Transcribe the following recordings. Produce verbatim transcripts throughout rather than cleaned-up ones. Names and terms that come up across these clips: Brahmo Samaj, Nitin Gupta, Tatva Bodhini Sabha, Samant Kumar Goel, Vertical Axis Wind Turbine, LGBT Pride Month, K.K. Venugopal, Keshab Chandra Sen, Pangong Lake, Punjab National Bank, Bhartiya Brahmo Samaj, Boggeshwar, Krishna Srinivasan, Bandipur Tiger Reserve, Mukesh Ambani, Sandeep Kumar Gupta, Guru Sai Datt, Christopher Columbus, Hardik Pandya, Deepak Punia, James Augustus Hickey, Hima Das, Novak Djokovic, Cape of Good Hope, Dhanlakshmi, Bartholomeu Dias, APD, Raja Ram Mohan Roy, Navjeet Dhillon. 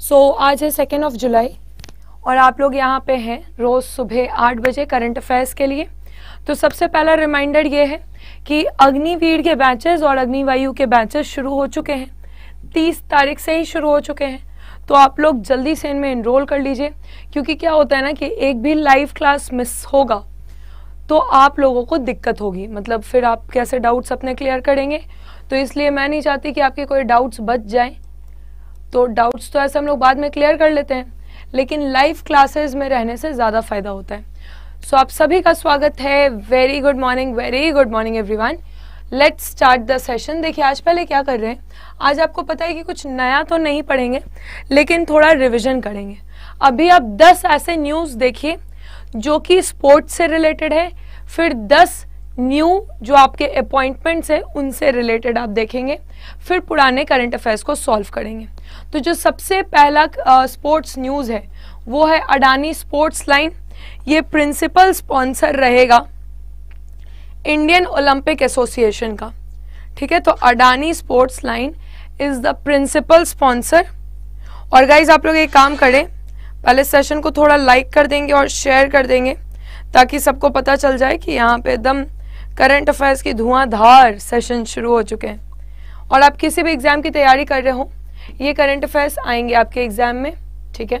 सो so, आज है second of July और आप लोग यहाँ पे हैं रोज़ सुबह आठ बजे करंट अफेयर्स के लिए। तो सबसे पहला रिमाइंडर ये है कि अग्निवीर के बैचेस और अग्निवायु के बैचेस शुरू हो चुके हैं, तीस तारीख से ही शुरू हो चुके हैं। तो आप लोग जल्दी से इनमें इनरोल कर लीजिए, क्योंकि क्या होता है ना कि एक भी लाइव क्लास मिस होगा तो आप लोगों को दिक्कत होगी, मतलब फिर आप कैसे डाउट्स अपने क्लियर करेंगे। तो इसलिए मैं नहीं चाहती कि आपके कोई डाउट्स बच जाएं। तो डाउट्स तो ऐसे हम लोग बाद में क्लियर कर लेते हैं, लेकिन लाइव क्लासेस में रहने से ज़्यादा फ़ायदा होता है। सो so, आप सभी का स्वागत है। Very good morning, very good morning everyone. Let's start the session. देखिए आज पहले क्या कर रहे हैं, आज आपको पता है कि कुछ नया तो नहीं पढ़ेंगे, लेकिन थोड़ा रिविजन करेंगे। अभी आप दस ऐसे न्यूज़ देखिए जो कि स्पोर्ट्स से रिलेटेड है, फिर दस न्यू जो आपके अपॉइंटमेंट्स हैं उनसे रिलेटेड आप देखेंगे, फिर पुराने करंट अफेयर्स को सॉल्व करेंगे। तो जो सबसे पहला स्पोर्ट्स uh, न्यूज़ है वो है अडानी स्पोर्ट्स लाइन। ये प्रिंसिपल स्पॉन्सर रहेगा इंडियन ओलंपिक एसोसिएशन का, ठीक है। तो Adani sports line is the principal sponsor. और गाइज आप लोग एक काम करें, पहले सेशन को थोड़ा लाइक कर देंगे और शेयर कर देंगे ताकि सबको पता चल जाए कि यहाँ पे एकदम करंट अफेयर्स की धुआंधार सेशन शुरू हो चुके हैं। और आप किसी भी एग्ज़ाम की तैयारी कर रहे हो, ये करंट अफेयर्स आएंगे आपके एग्ज़ाम में, ठीक है।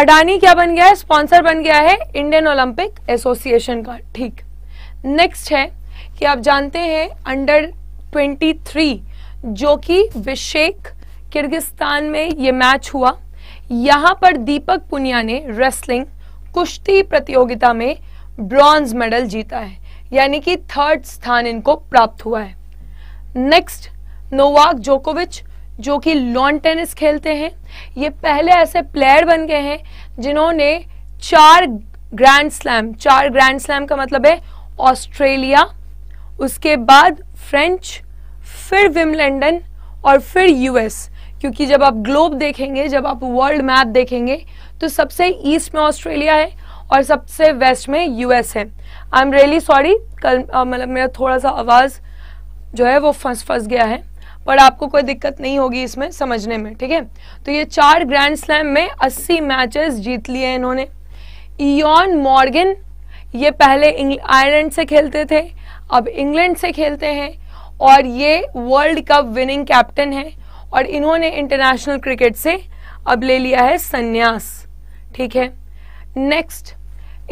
अडानी क्या बन गया है, स्पॉन्सर बन गया है इंडियन ओलंपिक एसोसिएशन का, ठीक। नेक्स्ट है कि आप जानते हैं अंडर ट्वेंटी थ्री जो कि बिशेक किर्गिस्तान में ये मैच हुआ, यहाँ पर दीपक पुनिया ने रेसलिंग कुश्ती प्रतियोगिता में ब्रॉन्ज मेडल जीता है, यानी कि थर्ड स्थान इनको प्राप्त हुआ है। नेक्स्ट नोवाक जोकोविच जो कि लॉन टेनिस खेलते हैं, ये पहले ऐसे प्लेयर बन गए हैं जिन्होंने चार ग्रैंड स्लैम, चार ग्रैंड स्लैम का मतलब है ऑस्ट्रेलिया, उसके बाद फ्रेंच, फिर विम्बलडन और फिर यूएस। क्योंकि जब आप ग्लोब देखेंगे, जब आप वर्ल्ड मैप देखेंगे तो सबसे ईस्ट में ऑस्ट्रेलिया है और सबसे वेस्ट में यूएस है। आई एम रियली सॉरी, कल मतलब मेरा थोड़ा सा आवाज़ जो है वो फंस फंस गया है, पर आपको कोई दिक्कत नहीं होगी इसमें समझने में, ठीक है। तो ये चार ग्रैंड स्लैम में अस्सी मैचेस जीत लिए इन्होंने। इयॉन मॉर्गन ये पहले आयरलैंड से खेलते थे, अब इंग्लैंड से खेलते हैं और ये वर्ल्ड कप विनिंग कैप्टन है और इन्होंने इंटरनेशनल क्रिकेट से अब ले लिया है संन्यास, ठीक है। नेक्स्ट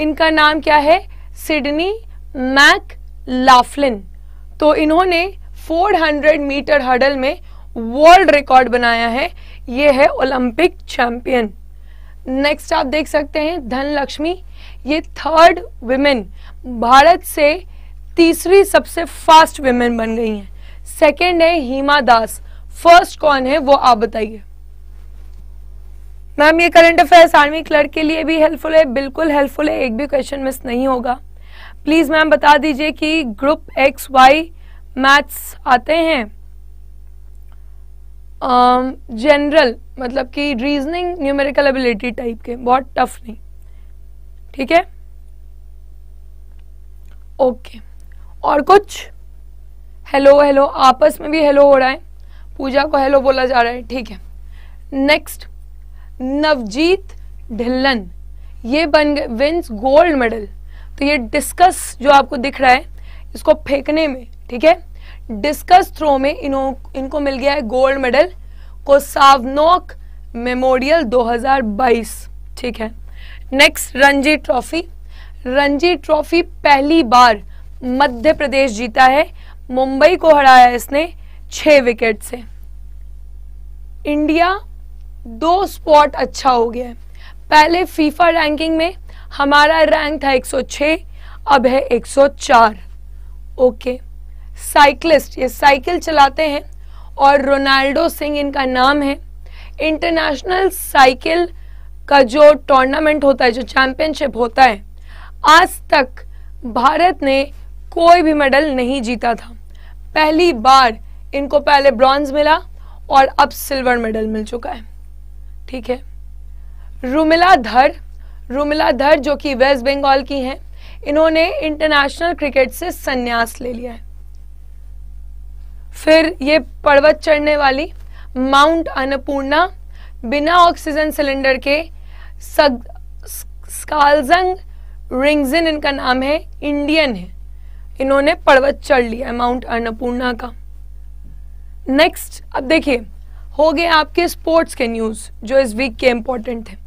इनका नाम क्या है, सिडनी मैक लाफलिन। तो इन्होंने चार सौ मीटर हर्डल में वर्ल्ड रिकॉर्ड बनाया है, ये है ओलंपिक चैंपियन। नेक्स्ट आप देख सकते हैं धनलक्ष्मी, ये थर्ड विमेन, भारत से तीसरी सबसे फास्ट विमेन बन गई हैं। सेकंड है हीमा दास, फर्स्ट कौन है वो आप बताइए। मैम ये करंट अफेयर्स आर्मी क्लर्क के लिए भी हेल्पफुल है, बिल्कुल हेल्पफुल है, एक भी क्वेश्चन मिस नहीं होगा। प्लीज मैम बता दीजिए कि ग्रुप एक्स वाई मैथ्स आते हैं, जनरल uh, मतलब कि रीजनिंग, न्यूमेरिकल एबिलिटी टाइप के, बहुत टफ नहीं, ठीक है, ओके। और कुछ हेलो हेलो, आपस में भी हेलो हो रहा है, पूजा को हेलो बोला जा रहा है, ठीक है। नेक्स्ट नवजीत ढिल्लन, ये बन गए विंस गोल्ड मेडल। तो ये डिस्कस जो आपको दिख रहा है इसको फेंकने में, ठीक है, डिस्कस थ्रो में इनो, इनको मिल गया है गोल्ड मेडल कोसावनोक मेमोरियल दो हज़ार बाईस, ठीक है। Next Ranji trophy, Ranji trophy पहली बार मध्य प्रदेश जीता है, मुंबई को हराया इसने छह विकेट से। इंडिया दो स्पॉट अच्छा हो गया है, पहले फीफा रैंकिंग में हमारा रैंक था एक सौ छह, अब है एक सौ चार, ओके। साइक्लिस्ट, ये साइकिल चलाते हैं और रोनाल्डो सिंह इनका नाम है। इंटरनेशनल साइकिल का जो टूर्नामेंट होता है, जो चैंपियनशिप होता है, आज तक भारत ने कोई भी मेडल नहीं जीता था, पहली बार इनको पहले ब्रॉन्ज मिला और अब सिल्वर मेडल मिल चुका है, ठीक है। रुमिला धर, रुमिला धर जो कि वेस्ट बंगाल की हैं, इन्होंने इंटरनेशनल क्रिकेट से संन्यास ले लिया है। फिर ये पर्वत चढ़ने वाली माउंट अन्नपूर्णा बिना ऑक्सीजन सिलेंडर के सग, स्कालजंग रिंगजिन इनका नाम है, इंडियन है, इन्होंने पर्वत चढ़ लिया माउंट अन्नपूर्णा का। नेक्स्ट अब देखिए हो गए आपके स्पोर्ट्स के न्यूज़ जो इस वीक के इम्पोर्टेंट हैं।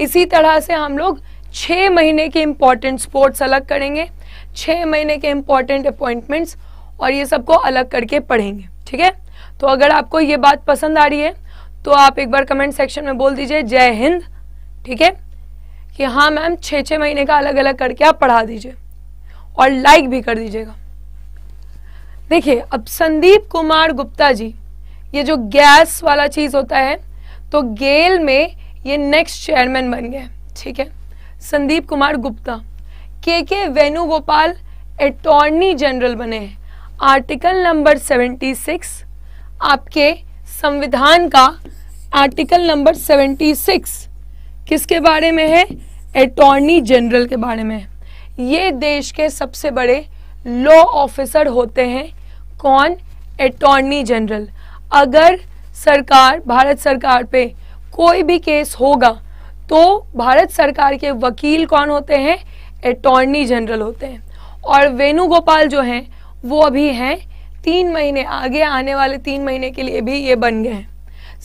इसी तरह से हम लोग छः महीने के इम्पोर्टेंट स्पोर्ट्स अलग करेंगे, छः महीने के इम्पोर्टेंट अपॉइंटमेंट्स और ये सबको अलग करके पढ़ेंगे, ठीक है। तो अगर आपको ये बात पसंद आ रही है तो आप एक बार कमेंट सेक्शन में बोल दीजिए जय हिंद, ठीक है, कि हाँ मैम छः छः महीने का अलग अलग करके आप पढ़ा दीजिए और लाइक भी कर दीजिएगा। देखिए अब संदीप कुमार गुप्ता जी, ये जो गैस वाला चीज़ होता है तो गेल में ये नेक्स्ट चेयरमैन बन गए, ठीक है, संदीप कुमार गुप्ता। के के वेणुगोपाल अटॉर्नी जनरल बने हैं। आर्टिकल नंबर छिहत्तर आपके संविधान का आर्टिकल नंबर छिहत्तर किसके बारे में है? अटॉर्नी जनरल के बारे में। ये देश के सबसे बड़े लॉ ऑफिसर होते हैं। कौन? Attorney general. अगर सरकार, भारत सरकार पे कोई भी केस होगा तो भारत सरकार के वकील कौन होते हैं? अटॉर्नी जनरल होते हैं। और वेणुगोपाल जो हैं वो अभी हैं, तीन महीने आगे आने वाले तीन महीने के लिए भी ये बन गए हैं।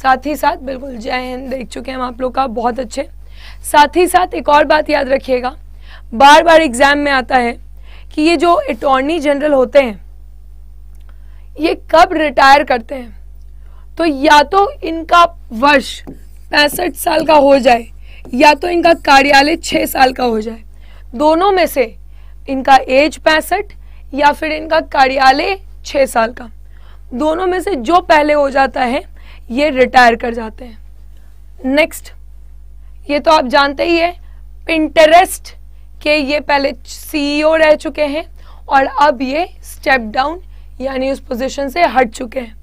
साथ ही साथ बिल्कुल जय हिंद देख चुके हैं हम आप लोग का, बहुत अच्छे। साथ ही साथ एक और बात याद रखिएगा, बार बार एग्जाम में आता है कि ये जो अटॉर्नी जनरल होते हैं ये कब रिटायर करते हैं, तो या तो इनका वर्ष पैंसठ साल का हो जाए या तो इनका कार्यालय छः साल का हो जाए, दोनों में से इनका एज पैंसठ या फिर इनका कार्यालय छः साल का, दोनों में से जो पहले हो जाता है ये रिटायर कर जाते हैं। नेक्स्ट ये तो आप जानते ही है पिंटरेस्ट के ये पहले सीईओ रह चुके हैं और अब ये स्टेप डाउन यानी उस पोजीशन से हट चुके हैं।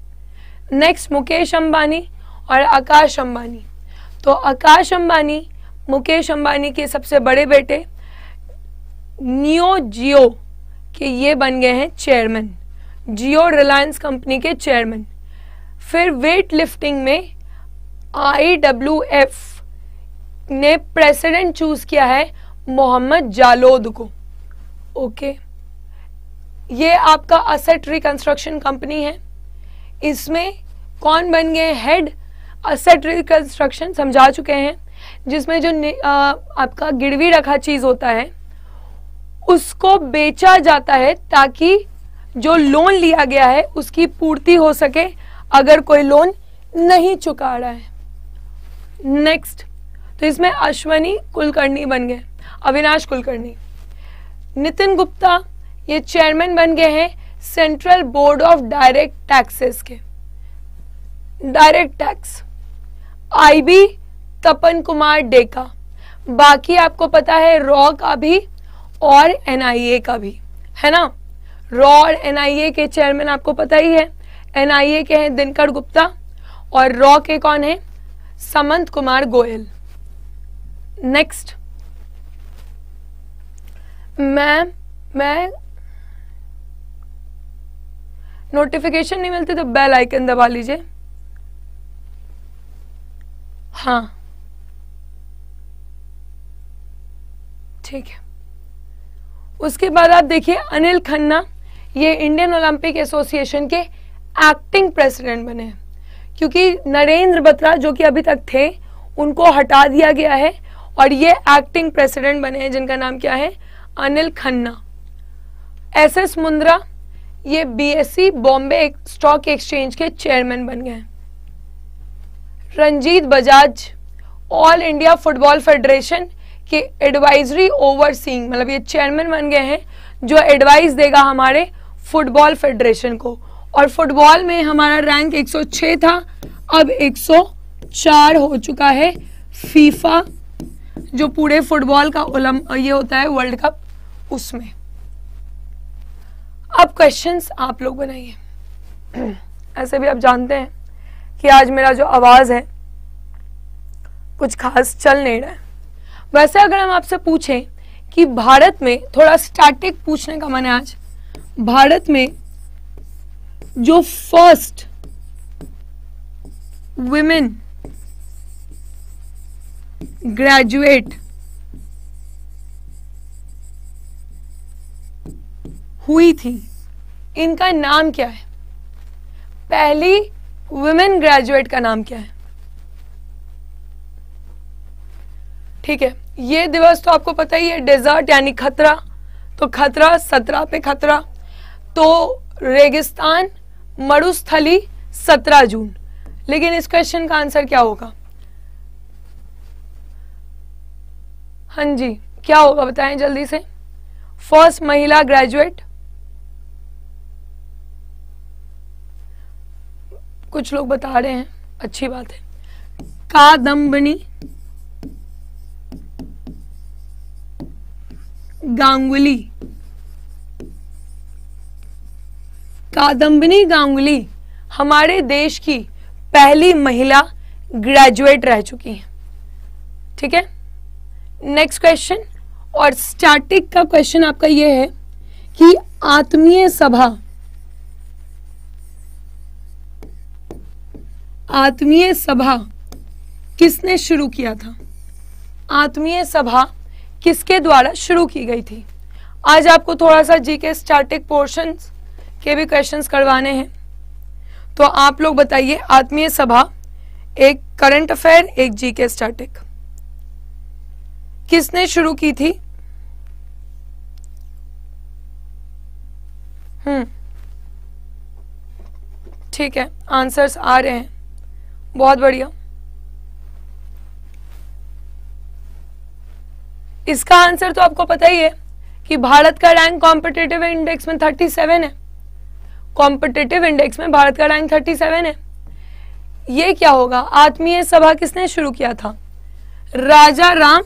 नेक्स्ट मुकेश अंबानी और आकाश अंबानी। तो आकाश अंबानी मुकेश अंबानी के सबसे बड़े बेटे नियो जियो के ये बन गए हैं चेयरमैन, जियो रिलायंस कंपनी के चेयरमैन। फिर वेट लिफ्टिंग में आई डब्ल्यू एफ ने प्रेसिडेंट चूज किया है मोहम्मद जालोद को, ओके। ये आपका असेट रिकंस्ट्रक्शन कंपनी है, इसमें कौन बन गए हेड? असेट रिकंस्ट्रक्शन समझा चुके हैं, जिसमें जो आ, आपका गिरवी रखा चीज़ होता है उसको बेचा जाता है ताकि जो लोन लिया गया है उसकी पूर्ति हो सके अगर कोई लोन नहीं चुका रहा है। नेक्स्ट तो इसमें अश्वनी कुलकर्णी बन गए, अविनाश कुलकर्णी। नितिन गुप्ता ये चेयरमैन बन गए हैं central board of direct taxes के, direct tax. IB Tapan Kumar De का, बाकी आपको पता है रॉ का भी और एनआईए का भी है ना, रॉ और एनआईए के चेयरमैन आपको पता ही है, एनआईए के हैं दिनकर गुप्ता और रॉ के कौन है? समंत कुमार गोयल। नेक्स्ट मैम मैं नोटिफिकेशन नहीं मिलती तो बेल आइकन दबा लीजिए। हाँ ठीक है, उसके बाद आप देखिए अनिल खन्ना, ये इंडियन ओलंपिक एसोसिएशन के एक्टिंग प्रेसिडेंट बने हैं क्योंकि नरेंद्र बत्रा जो कि अभी तक थे उनको हटा दिया गया है और ये एक्टिंग प्रेसिडेंट बने हैं जिनका नाम क्या है? अनिल खन्ना। एस एस मुंद्रा ये बीएसई बॉम्बे स्टॉक एक्सचेंज के चेयरमैन बन गए हैं। Ranjit Bajaj all India football federation के एडवाइजरी ओवरसीइंग, मतलब ये चेयरमैन बन गए हैं जो एडवाइस देगा हमारे फुटबॉल फेडरेशन को। और फुटबॉल में हमारा रैंक एक सौ छह था, अब एक सौ चार हो चुका है। फीफा जो पूरे फुटबॉल का ये होता है वर्ल्ड कप, उसमें अब क्वेश्चंस आप लोग बनाइए। ऐसे भी आप जानते हैं कि आज मेरा जो आवाज़ है कुछ खास चल नहीं रहा है। वैसे अगर हम आपसे पूछें कि भारत में, थोड़ा स्टैटिक पूछने का मन है आज, भारत में जो फर्स्ट वुमेन graduate हुई थी, इनका नाम क्या है? पहली वुमेन ग्रेजुएट का नाम क्या है? ठीक है, ये दिवस तो आपको पता ही है, डेजर्ट यानी खतरा, तो खतरा सत्रह पे खतरा, तो रेगिस्तान मरुस्थली सत्रह जून। लेकिन इस क्वेश्चन का आंसर क्या होगा? हाँ जी, क्या होगा बताएं जल्दी से। फर्स्ट महिला ग्रेजुएट, कुछ लोग बता रहे हैं, अच्छी बात है। कादम्बनी, गांगुली, कादम्बनी गांगुली हमारे देश की पहली महिला ग्रेजुएट रह चुकी हैं। ठीक है, नेक्स्ट क्वेश्चन और स्टैटिक का क्वेश्चन आपका यह है कि आत्मीय सभा, आत्मीय सभा किसने शुरू किया था? आत्मीय सभा किसके द्वारा शुरू की गई थी? आज आपको थोड़ा सा जीके स्टैटिक पोर्शंस के भी क्वेश्चंस करवाने हैं, तो आप लोग बताइए। आत्मीय सभा, एक करंट अफेयर, एक जीके स्टैटिक, किसने शुरू की थी? हम्म ठीक है, आंसर्स आ रहे हैं, बहुत बढ़िया। इसका आंसर तो आपको पता ही है कि भारत का रैंक कॉम्पिटिटिव इंडेक्स में सैंतीस है। कॉम्पिटिटिव इंडेक्स में भारत का रैंक सैंतीस है। ये क्या होगा? आत्मीय सभा किसने शुरू किया था? राजा राम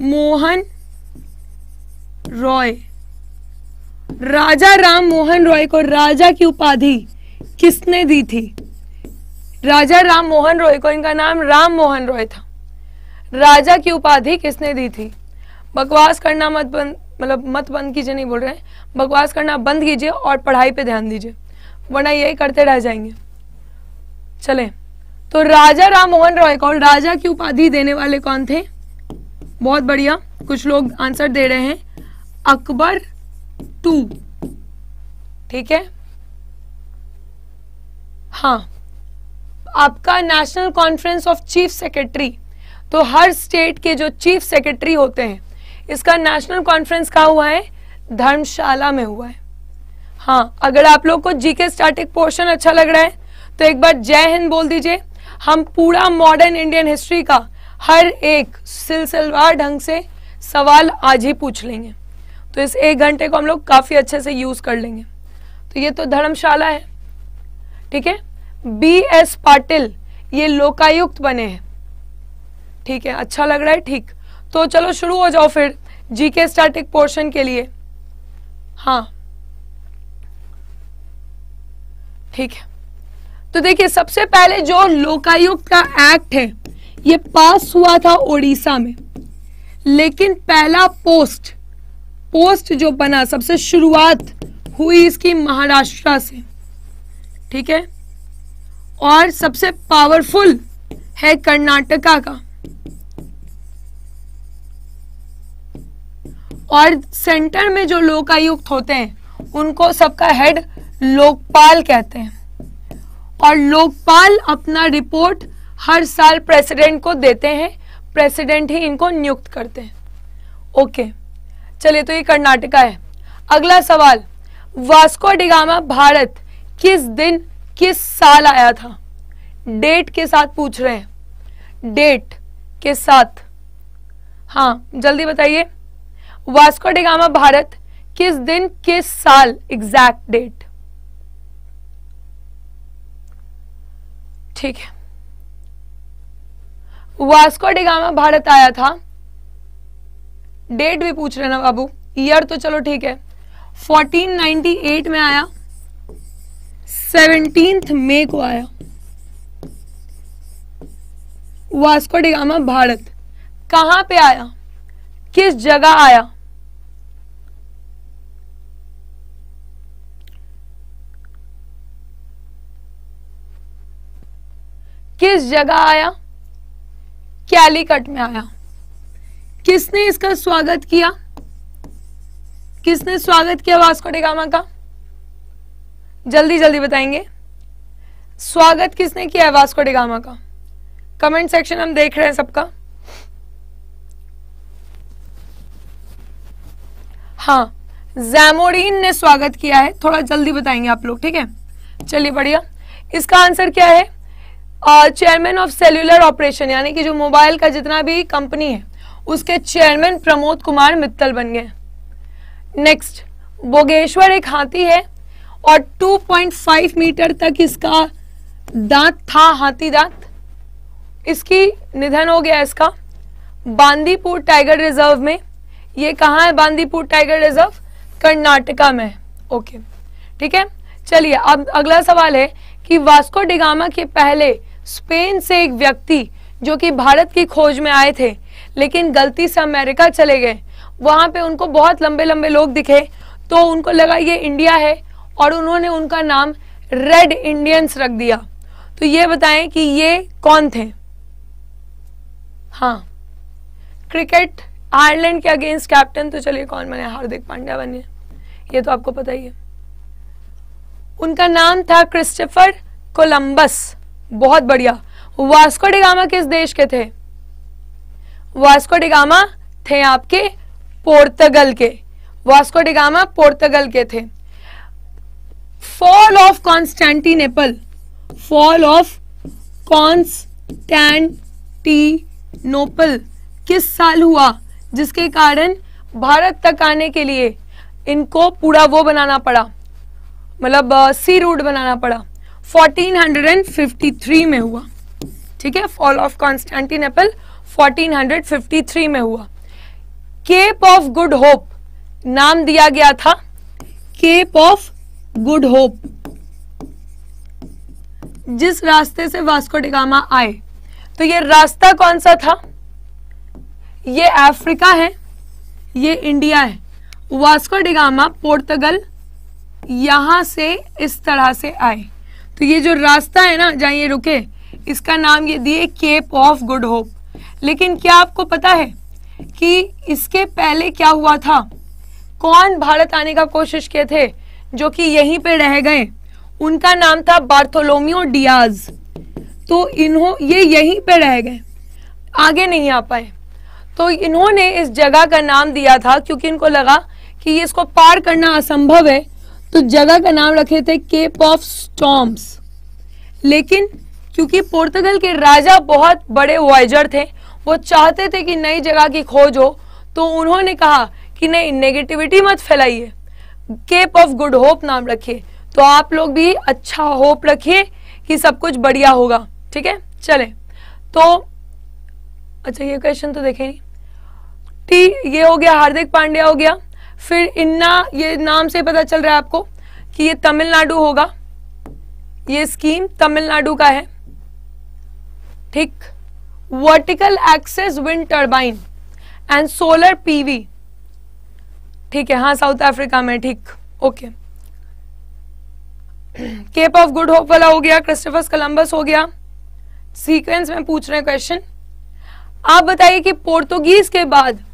मोहन रॉय। राजा राम मोहन रॉय को राजा की उपाधि किसने दी थी? राजा राम मोहन रॉय को, इनका नाम राम मोहन रॉय था, राजा की उपाधि किसने दी थी? बकवास करना मत बंद, मतलब मत बंद कीजिए, नहीं बोल रहे हैं, बकवास करना बंद कीजिए और पढ़ाई पे ध्यान दीजिए, वरना यही करते रह जाएंगे। चले, तो राजा राम मोहन रॉय को राजा की उपाधि देने वाले कौन थे? बहुत बढ़िया, कुछ लोग आंसर दे रहे हैं अकबर टू। ठीक है, हाँ, आपका national conference of chief secretary, तो हर स्टेट के जो चीफ सेक्रेटरी होते हैं, इसका नेशनल कॉन्फ्रेंस कहाँ हुआ है? धर्मशाला में हुआ है। हाँ, अगर आप लोग को जीके स्टैटिक पोर्शन अच्छा लग रहा है तो एक बार जय हिंद बोल दीजिए। हम पूरा मॉडर्न इंडियन हिस्ट्री का हर एक सिलसिलेवार ढंग से सवाल आज ही पूछ लेंगे, तो इस एक घंटे को हम लोग काफी अच्छे से यूज कर लेंगे। तो ये तो धर्मशाला है। ठीक है, बी एस पाटिल ये लोकायुक्त बने हैं। ठीक है, अच्छा लग रहा है, ठीक, तो चलो शुरू हो जाओ फिर जीके स्टैटिक पोर्शन के लिए। हाँ ठीक है, तो देखिए सबसे पहले जो लोकायुक्त का एक्ट है ये पास हुआ था ओडिशा में, लेकिन पहला पोस्ट पोस्ट जो बना, सबसे शुरुआत हुई इसकी महाराष्ट्र से। ठीक है, और सबसे पावरफुल है कर्नाटका का, और सेंटर में जो लोकायुक्त होते हैं उनको सबका हेड लोकपाल कहते हैं, और लोकपाल अपना रिपोर्ट हर साल प्रेसिडेंट को देते हैं, प्रेसिडेंट ही इनको नियुक्त करते हैं। ओके, चलिए, तो ये कर्नाटका है। अगला सवाल, वास्को डी गामा भारत किस दिन किस साल आया था? डेट के साथ पूछ रहे हैं, डेट के साथ। हाँ, जल्दी बताइए, वास्को डी गामा भारत किस दिन किस साल, एग्जैक्ट डेट। ठीक है, वास्को डी गामा भारत आया था, डेट भी पूछ रहे ना बाबू, ईयर तो चलो ठीक है, चौदह सौ अट्ठानवे में आया, सत्रह मई को आया। वास्को डी गामा भारत कहाँ पे आया, किस जगह आया? किस जगह आया? कैलीकट में आया। किसने इसका स्वागत किया? किसने स्वागत किया वास्को डी गामा का? जल्दी जल्दी बताएंगे, स्वागत किसने किया है वास्को डी गामा का? कमेंट सेक्शन हम देख रहे हैं सबका। हाँ, जैमोडीन ने स्वागत किया है। थोड़ा जल्दी बताएंगे आप लोग, ठीक है? चलिए बढ़िया। इसका आंसर क्या है? चेयरमैन ऑफ सेल्यूलर ऑपरेशन, यानी कि जो मोबाइल का जितना भी कंपनी है उसके चेयरमैन प्रमोद कुमार मित्तल बन गए। नेक्स्ट, बोगेश्वर एक हाथी है और दो पॉइंट पाँच मीटर तक इसका दांत था, हाथी दांत। इसकी निधन हो गया इसका। बांदीपुर टाइगर रिजर्व में, ये कहाँ है बांदीपुर टाइगर रिजर्व? कर्नाटका में। ओके, ठीक है। चलिए अब अगला सवाल है कि वास्को डी गामा के पहले स्पेन से एक व्यक्ति जो कि भारत की खोज में आए थे लेकिन गलती से अमेरिका चले गए, वहाँ पे उनको बहुत लंबे लंबे लोग दिखे तो उनको लगा ये इंडिया है और उन्होंने उनका नाम रेड इंडियंस रख दिया। तो ये बताएं कि ये कौन थे? हाँ, क्रिकेट आयरलैंड के अगेंस्ट कैप्टन, तो चलिए कौन बने? हार्दिक पांड्या बने, ये तो आपको पता ही है। उनका नाम था क्रिस्टोफर कोलंबस। बहुत बढ़िया। वास्को डी गामा किस देश के थे? वास्को डी गामा थे आपके पोर्तगल के। वास्को डी गामा पोर्तगल के थे। Fall of Constantinople, fall of Constantinople किस साल हुआ, जिसके कारण भारत तक आने के लिए इनको पूरा वो बनाना पड़ा, मतलब सी रूट बनाना पड़ा। चौदह सौ तिरेपन में हुआ, ठीक है। फॉल ऑफ कॉन्स्टेंटिनेपल चौदह सौ तिरेपन में हुआ। केप ऑफ गुड होप नाम दिया गया था, केप ऑफ गुड होप, जिस रास्ते से वास्को डी गामा आए। तो ये रास्ता कौन सा था? ये अफ्रीका है, ये इंडिया है। वास्को डी गामा पोर्तगल यहाँ से इस तरह से आए। तो ये जो रास्ता है ना जहाँ ये रुके, इसका नाम ये दिए केप ऑफ गुड होप। लेकिन क्या आपको पता है कि इसके पहले क्या हुआ था? कौन भारत आने का कोशिश किए थे जो कि यहीं पे रह गए? उनका नाम था बार्थोलोमियो डियाज। तो इन्हों ये यहीं पे रह गए, आगे नहीं आ पाए। तो इन्होंने इस जगह का नाम दिया था क्योंकि इनको लगा कि ये इसको पार करना असंभव है, तो जगह का नाम रखे थे केप ऑफ स्टॉर्म्स। लेकिन क्योंकि पोर्तुगल के राजा बहुत बड़े वॉयजर थे, वो चाहते थे कि नई जगह की खोज हो, तो उन्होंने कहा कि नहीं, नेगेटिविटी मत फैलाइए, केप ऑफ गुड होप नाम रखिए। तो आप लोग भी अच्छा होप रखिए कि सब कुछ बढ़िया होगा, ठीक है। चले तो अच्छा, ये क्वेश्चन तो देखें। टी ये हो गया, हार्दिक पांड्या हो गया। फिर इन्ना, ये नाम से पता चल रहा है आपको कि ये तमिलनाडु होगा, ये स्कीम तमिलनाडु का है, ठीक। Vertical access wind turbine and solar PV, ठीक है, हाँ साउथ अफ्रीका में, ठीक। Okay, Cape of Good Hope वाला हो गया, क्रिस्टोफर कोलंबस हो गया। सीक्वेंस में पूछ रहे हैं क्वेश्चन। आप बताइए कि पोर्तुगीज के बाद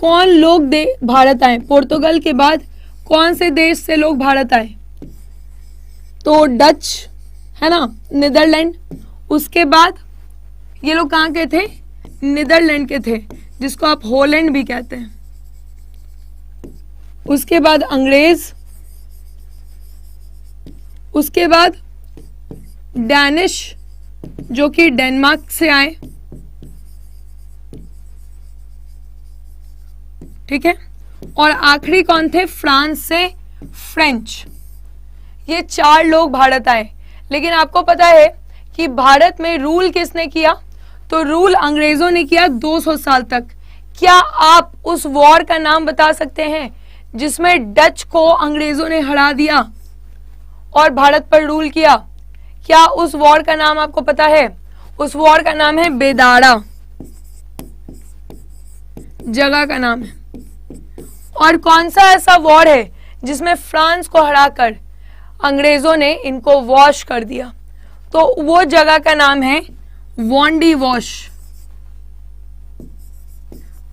कौन लोग दे भारत आए? पोर्तुगल के बाद कौन से देश से लोग भारत आए? तो डच है ना, नीदरलैंड। उसके बाद ये लोग कहाँ के थे? नीदरलैंड के थे, जिसको आप हॉलैंड भी कहते हैं। उसके बाद अंग्रेज, उसके बाद डैनिश जो कि डेनमार्क से आए, ठीक है। और आखिरी कौन थे? फ्रांस से फ्रेंच। ये चार लोग भारत आए। लेकिन आपको पता है कि भारत में रूल किसने किया? तो रूल अंग्रेजों ने किया दो सौ साल तक। क्या आप उस वॉर का नाम बता सकते हैं जिसमें डच को अंग्रेजों ने हरा दिया और भारत पर रूल किया? क्या उस वॉर का नाम आपको पता है? उस वॉर का नाम है बेदारा, जगह का नाम है। और कौन सा ऐसा वॉर है जिसमें फ्रांस को हराकर अंग्रेजों ने इनको वॉश कर दिया? तो वो जगह का नाम है Wandiwash,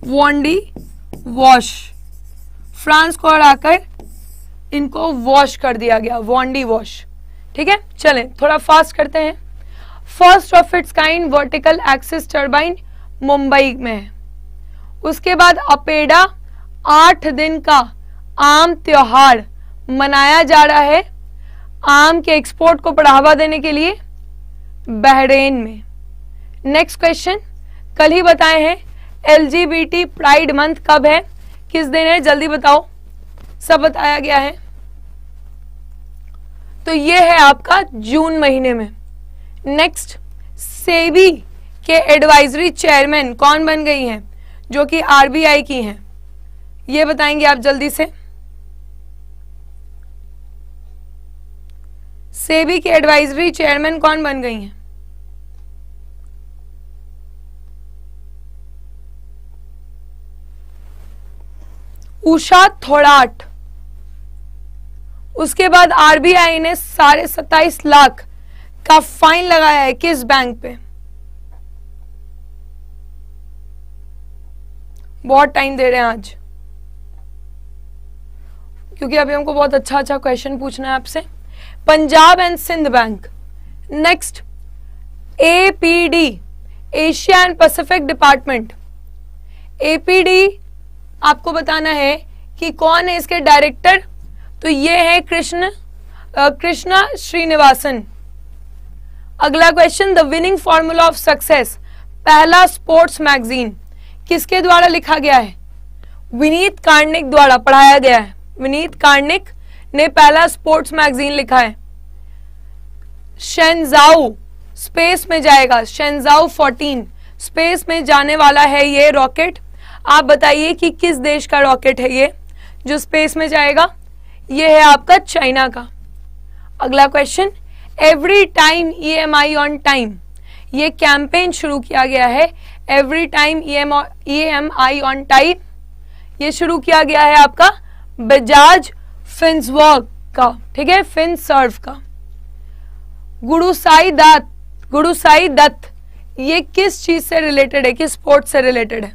Wandiwash, France को हराकर इनको वॉश कर दिया गया, वॉन्डी वॉश। ठीक है, चलें थोड़ा फास्ट करते हैं। First of its kind vertical axis turbine Mumbai में है। उसके बाद अपेडा आठ दिन का आम त्योहार मनाया जा रहा है आम के एक्सपोर्ट को बढ़ावा देने के लिए बहरेन में। नेक्स्ट क्वेश्चन, कल ही बताए हैं एलजीबीटी प्राइड मंथ कब है, किस दिन है, जल्दी बताओ, सब बताया गया है। तो ये है आपका जून महीने में। नेक्स्ट, सेबी के एडवाइजरी चेयरमैन कौन बन गई हैं, जो कि आरबीआई की हैं, ये बताएंगे आप जल्दी से। सेबी के एडवाइजरी चेयरमैन कौन बन गई हैं? उषा थोड़ाट। उसके बाद आरबीआई ने साढ़े सत्ताईस लाख का फाइन लगाया है किस बैंक पे? बहुत टाइम दे रहे हैं आज, क्योंकि अभी हमको बहुत अच्छा अच्छा क्वेश्चन पूछना है आपसे। Punjab and Sindh bank. Next, APD, Asia and Pacific department. APD आपको बताना है कि कौन है इसके डायरेक्टर, तो ये है कृष्ण कृष्णा श्रीनिवासन। अगला question, the winning formula of success, पहला स्पोर्ट्स मैगजीन किसके द्वारा लिखा गया है? विनीत कार्निक द्वारा पढ़ाया गया है। विनीत कार्निक ने पहला स्पोर्ट्स मैगजीन लिखा है। शेंजाओ स्पेस में जाएगा, शेंजाओ चौदह स्पेस में जाने वाला है ये रॉकेट। आप बताइए कि किस देश का रॉकेट है ये जो स्पेस में जाएगा? ये है आपका चाइना का। अगला question, every time E M I on time, ये कैंपेन शुरू किया गया है। Every time E M I on time ये शुरू किया गया है आपका बजाज फिनसर्व का, ठीक है, फिनसर्व का। गुरु साई दत्त, गुरु साई दत्त ये किस चीज से रिलेटेड है, किस स्पोर्ट से रिलेटेड है,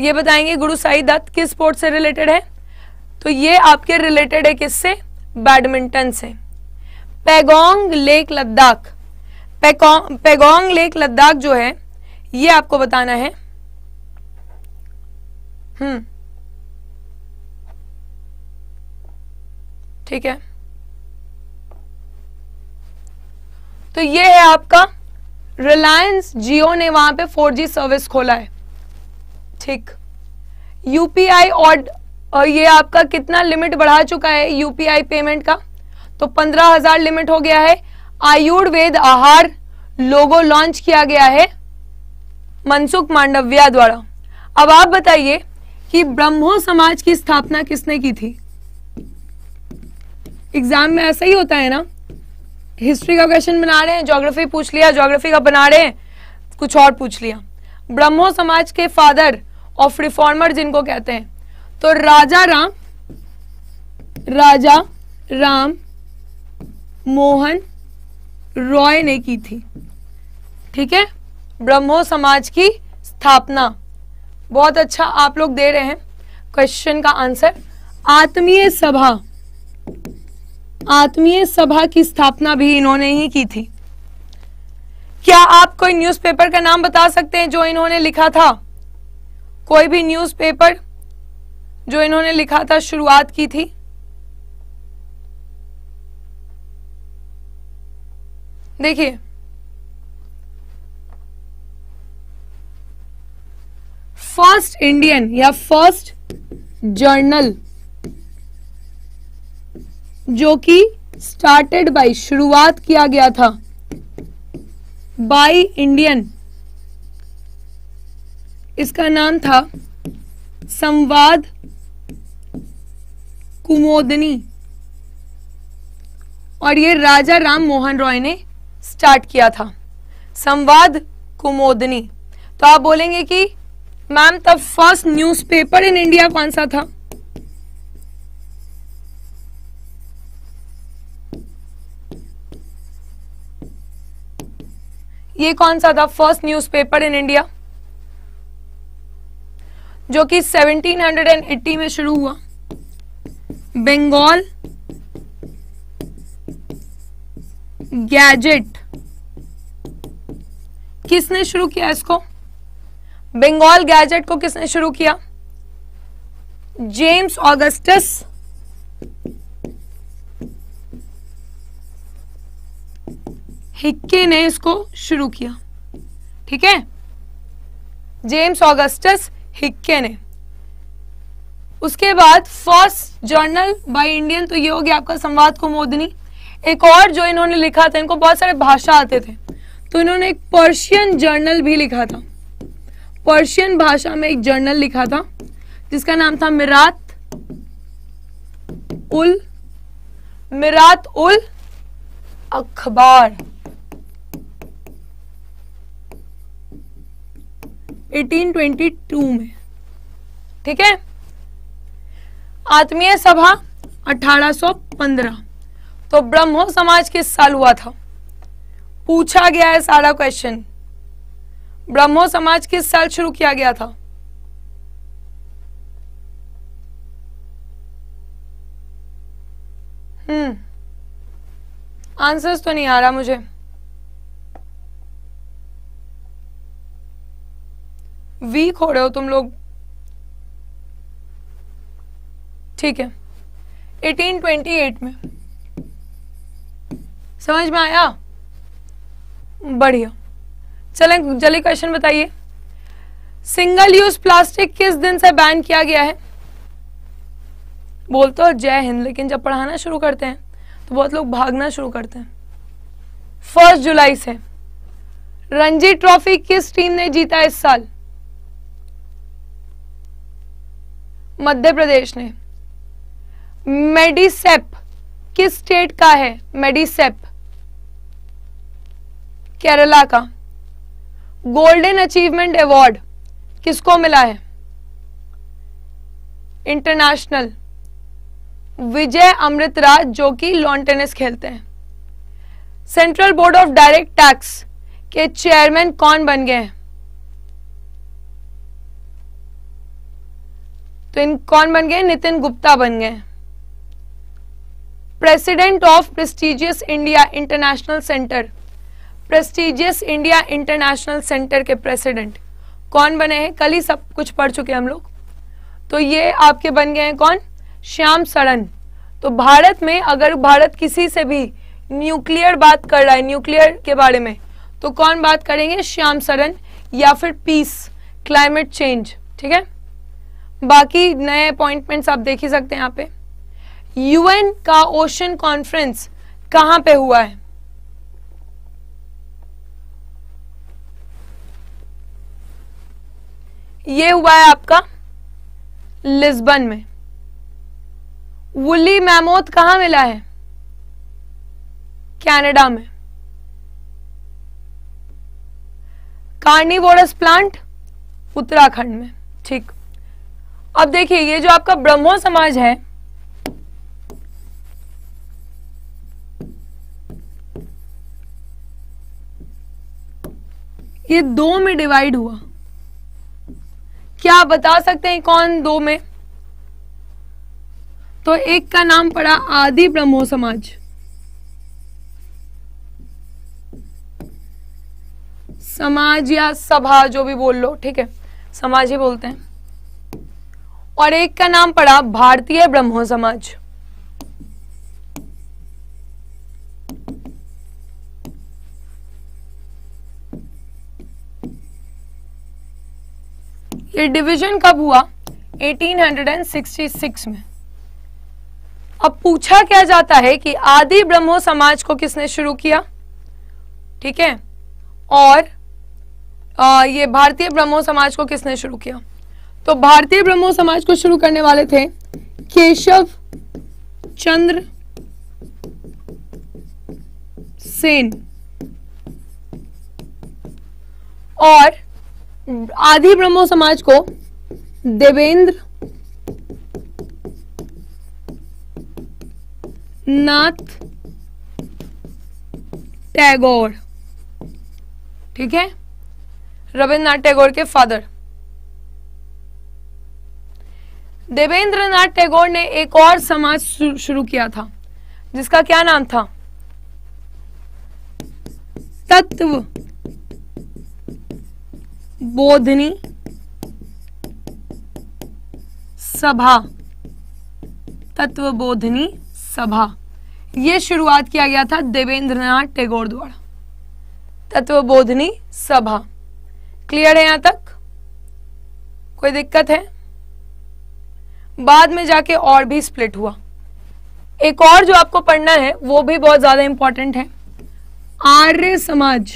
ये बताएंगे। गुरु साई दत्त किस स्पोर्ट से रिलेटेड है, तो ये आपके रिलेटेड है किससे? बैडमिंटन से। पैगोंग लेक लद्दाख, पैगोंग लेक लद्दाख जो है ये आपको बताना है। हम्म ठीक है, तो ये है आपका रिलायंस जियो ने वहां पे फोर जी सर्विस खोला है। ठीक, यूपीआई और, और ये आपका कितना लिमिट बढ़ा चुका है यूपीआई पेमेंट का, तो पंद्रह हजार लिमिट हो गया है। आयुर्वेद आहार लोगो लॉन्च किया गया है मनसुख मांडविया द्वारा। अब आप बताइए कि ब्रह्मो समाज की स्थापना किसने की थी? एग्जाम में ऐसा ही होता है ना, हिस्ट्री का क्वेश्चन बना रहे हैं, ज्योग्राफी पूछ लिया, ज्योग्राफी का बना रहे हैं, कुछ और पूछ लिया। ब्रह्मो समाज के फादर ऑफ रिफॉर्मर जिनको कहते हैं, तो राजा राम, राजा राम मोहन रॉय ने की थी। ठीक है, ब्रह्मो समाज की स्थापना। बहुत अच्छा आप लोग दे रहे हैं क्वेश्चन का आंसर। आत्मीय सभा, आत्मीय सभा की स्थापना भी इन्होंने ही की थी। क्या आप कोई न्यूज़पेपर का नाम बता सकते हैं जो इन्होंने लिखा था? कोई भी न्यूज़पेपर जो इन्होंने लिखा था, शुरुआत की थी? देखिए, फर्स्ट इंडियन या फर्स्ट जर्नल जो कि स्टार्टेड बाय, शुरुआत किया गया था बाय इंडियन, इसका नाम था संवाद कुमोदिनी, और ये राजा राम मोहन रॉय ने स्टार्ट किया था, संवाद कुमोदिनी। तो आप बोलेंगे कि मैम तब फर्स्ट न्यूज़पेपर इन इंडिया कौन सा था? ये कौन सा था फर्स्ट न्यूज़पेपर इन इंडिया जो कि सेवनटीन एटी में शुरू हुआ, बंगाल गैजेट। किसने शुरू किया इसको? बंगाल गैजेट को किसने शुरू किया? जेम्स ऑगस्टस हिक्की ने इसको शुरू किया। ठीक है, जेम्स ऑगस्टस हिक्के ने। उसके बाद फर्स्ट जर्नल बाय इंडियन तो ये हो गया आपका संवाद कौमुदी। एक और जो इन्होंने लिखा था, इनको बहुत सारे भाषा आते थे, तो इन्होंने एक पर्शियन जर्नल भी लिखा था, पर्शियन भाषा में एक जर्नल लिखा था जिसका नाम था मिरात उल मिरात उल अखबार। अठारह सौ बाईस में, ठीक है। आत्मीय सभा अठारह सौ पंद्रह। तो ब्रह्मो समाज किस साल हुआ था? पूछा गया है सारा क्वेश्चन। ब्रह्मो समाज किस साल शुरू किया गया था? हम्म आंसर्स तो नहीं आ रहा मुझे। वीक हो रहे हो तुम लोग। ठीक है, अठारह सौ अट्ठाईस में। समझ में आया? बढ़िया। चलें जल्दी क्वेश्चन बताइए। सिंगल यूज प्लास्टिक किस दिन से बैन किया गया है? बोलते हो जय हिंद, लेकिन जब पढ़ाना शुरू करते हैं तो बहुत लोग भागना शुरू करते हैं। फर्स्ट जुलाई से। रणजी ट्रॉफी किस टीम ने जीता इस साल? मध्य प्रदेश ने। मेडिसेप किस स्टेट का है? मेडिसेप केरला का। गोल्डन अचीवमेंट अवार्ड किसको मिला है? इंटरनेशनल विजय अमृतराज, जो कि लॉन टेनिस खेलते हैं। Central board of direct tax के चेयरमैन कौन बन गए हैं? तो इन कौन बन गए? नितिन गुप्ता बन गए। President of prestigious India International Centre, prestigious India International Centre के प्रेसिडेंट कौन बने हैं? कल ही सब कुछ पढ़ चुके हम लोग। तो ये आपके बन गए हैं कौन? श्याम सरण। तो भारत में अगर भारत किसी से भी न्यूक्लियर बात कर रहा है, न्यूक्लियर के बारे में, तो कौन बात करेंगे? श्याम सरण या फिर पीस, क्लाइमेट चेंज। ठीक है, बाकी नए अपॉइंटमेंट्स आप देख ही सकते हैं यहाँ पे। यूएन का ओशन कॉन्फ्रेंस कहाँ पे हुआ है? ये हुआ है आपका लिस्बन में। वुली मैमोथ कहाँ मिला है? कनाडा में। कार्निवोरस प्लांट उत्तराखंड में। ठीक, अब देखिए ये जो आपका ब्रह्मो समाज है, ये दो में डिवाइड हुआ। क्या आप बता सकते हैं कौन दो में? तो एक का नाम पड़ा आदि ब्रह्मो समाज, समाज या सभा जो भी बोल लो, ठीक है, समाज ही बोलते हैं। और एक का नाम पड़ा भारतीय ब्रह्मो समाज। ये डिवीजन कब हुआ? अठारह सौ छियासठ में। अब पूछा क्या जाता है कि आदि ब्रह्मो समाज को किसने शुरू किया, ठीक है, और आ, ये भारतीय ब्रह्मो समाज को किसने शुरू किया? तो भारतीय ब्रह्मो समाज को शुरू करने वाले थे केशव चंद्र सेन, और आदि ब्रह्मो समाज को देवेंद्र नाथ टैगोर ठीक है, रविन्द्रनाथ टैगोर के फादर। देवेंद्र नाथ टैगोर ने एक और समाज शुरू किया था जिसका क्या नाम था? तत्व बोधनी सभा, तत्व बोधनी सभा। यह शुरुआत किया गया था देवेंद्र नाथ टैगोर द्वारा, तत्व बोधनी सभा। क्लियर है यहां तक? कोई दिक्कत है? बाद में जाके और भी स्प्लिट हुआ। एक और जो आपको पढ़ना है वो भी बहुत ज्यादा इंपॉर्टेंट है, आर्य समाज।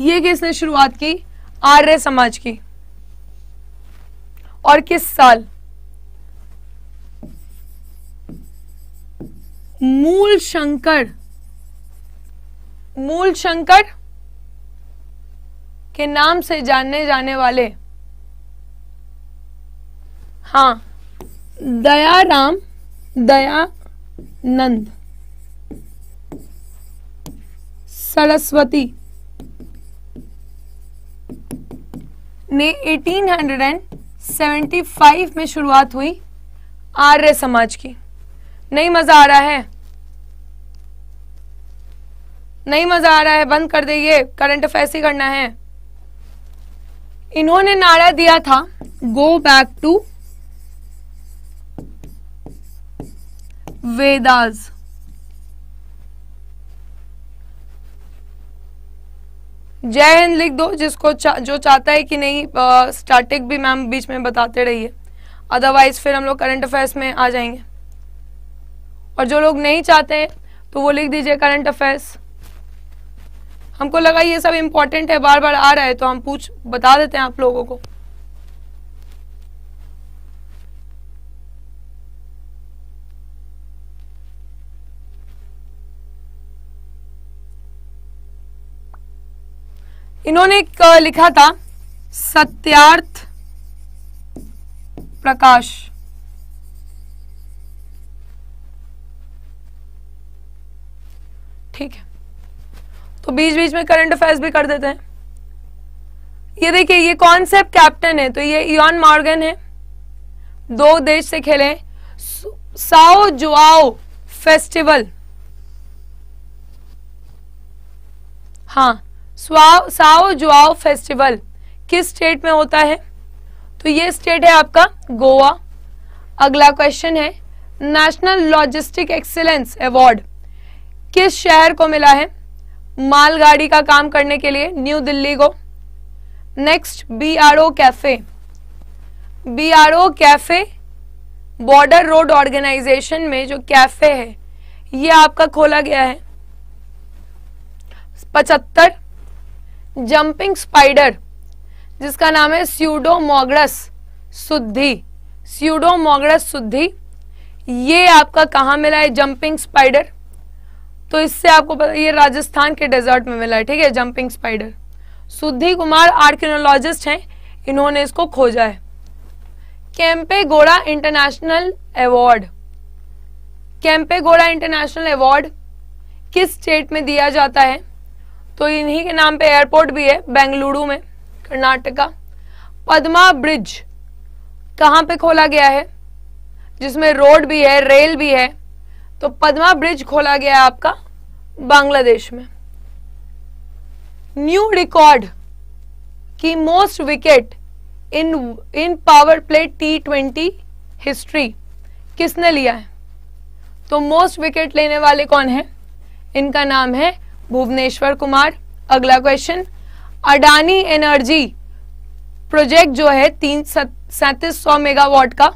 ये किसने शुरुआत की? आर्य समाज की। और किस साल? मूल शंकर, मूल शंकर के नाम से जाने जाने वाले, हाँ, दयाराम दयानंद सरस्वती ने अठारह सौ पचहत्तर में शुरुआत हुई आर्य समाज की। नहीं मजा आ रहा है? नहीं मजा आ रहा है? बंद कर दीजिए, करंट अफेयर्स ही करना है। इन्होंने नारा दिया था गो बैक टू वेदास। जय हिंद लिख दो जिसको चा, जो चाहता है कि नहीं आ, स्टैटिक भी मैम बीच में बताते रहिए, अदरवाइज फिर हम लोग करंट अफेयर्स में आ जाएंगे। और जो लोग नहीं चाहते हैं तो वो लिख दीजिए करंट अफेयर्स। हमको लगा ये सब इंपॉर्टेंट है, बार बार आ रहा है तो हम पूछ बता देते हैं आप लोगों को। इन्होंने लिखा था सत्यार्थ प्रकाश। ठीक है, तो बीच बीच में करंट अफेयर्स भी कर देते हैं। ये देखिए, ये कॉन्सेप्ट कैप्टन है तो ये इयॉन मॉर्गन है। दो देश से खेले। साओ जोआओ फेस्टिवल, हाँ, साओ जोआओ फेस्टिवल किस स्टेट में होता है? तो ये स्टेट है आपका गोवा। अगला क्वेश्चन है नेशनल लॉजिस्टिक एक्सीलेंस अवार्ड किस शहर को मिला है मालगाड़ी का काम करने के लिए? न्यू दिल्ली को। Next, BRO cafe, BRO cafe border road organisation में जो कैफे है ये आपका खोला गया है। पचहत्तर, जंपिंग स्पाइडर जिसका नाम है स्यूडोमोग्रस सुद्धि, स्यूडोमोग्रस सुद्धि, ये आपका कहाँ मिला है जंपिंग स्पाइडर? तो इससे आपको पता, ये राजस्थान के डेजर्ट में मिला है। ठीक है, jumping spider. Suddhi Kumar archaeologist हैं, इन्होंने इसको खोजा है। Kempegowda international award, Kempegowda international award किस स्टेट में दिया जाता है? तो इन्हीं के नाम पे एयरपोर्ट भी है, बेंगलुरु में, कर्नाटका। पद्मा ब्रिज कहाँ पे खोला गया है? जिसमें रोड भी है, रेल भी है, तो पद्मा ब्रिज खोला गया है आपका बांग्लादेश में। न्यू रिकॉर्ड की most wicket in in power play T twenty history किसने लिया है? तो मोस्ट विकेट लेने वाले कौन है? इनका नाम है भुवनेश्वर कुमार। अगला क्वेश्चन, अडानी एनर्जी प्रोजेक्ट जो है तीन सैंतीस सौ मेगावाट का,